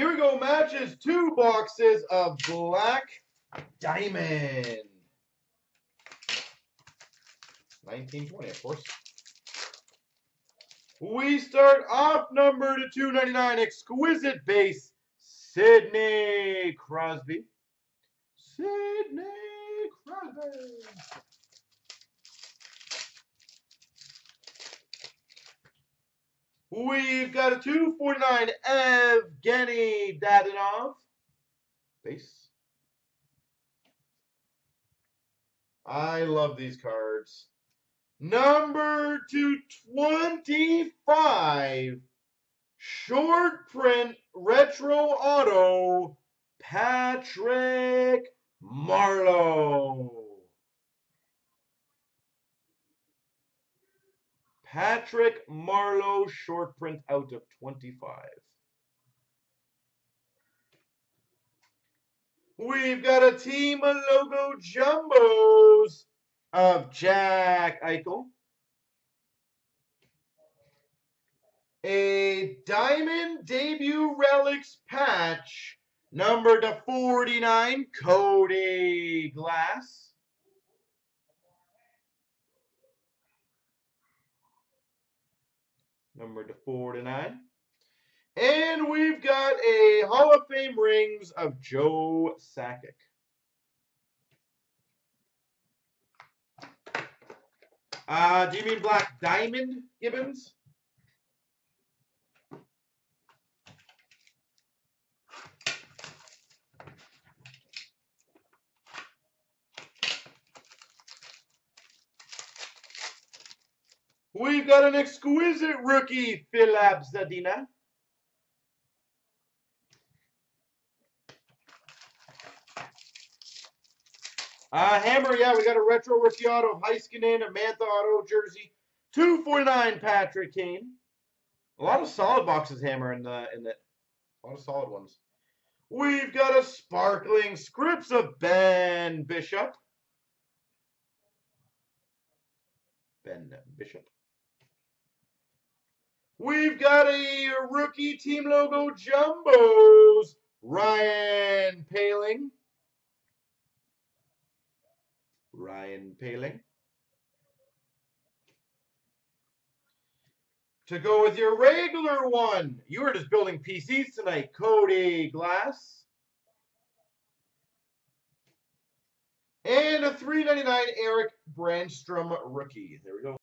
Here we go, matches. 2 boxes of Black Diamond. 1920, of course. We start off number to 299. Exquisite base, Sidney Crosby. Sidney Crosby. We've got a 249 Evgeny Dadanov. Base. I love these cards. Number 225, short print, retro auto, Patrick Marlowe. Patrick Marlowe, short print out of 25. We've got a team of logo jumbos of Jack Eichel, a diamond debut relics patch, number to 49, Cody Glass, number to 49, and we've got a Hall of Fame rings of Joe Sackick. Do you mean Black Diamond, Gibbons? We've got an exquisite rookie, Filip Zadina. Hammer, yeah, we got a retro rookie auto of Heiskanen, a Mantha auto jersey, 249 Patrick Kane. A lot of solid boxes, Hammer, a lot of solid ones. We've got a sparkling scripts of Ben Bishop. Ben Bishop. We've got a rookie team logo jumbos, Ryan Poehling. Ryan Poehling. To go with your regular one, you were just building PCs tonight, Cody Glass. And a $3.99 Eric Brandstrom rookie. There we go.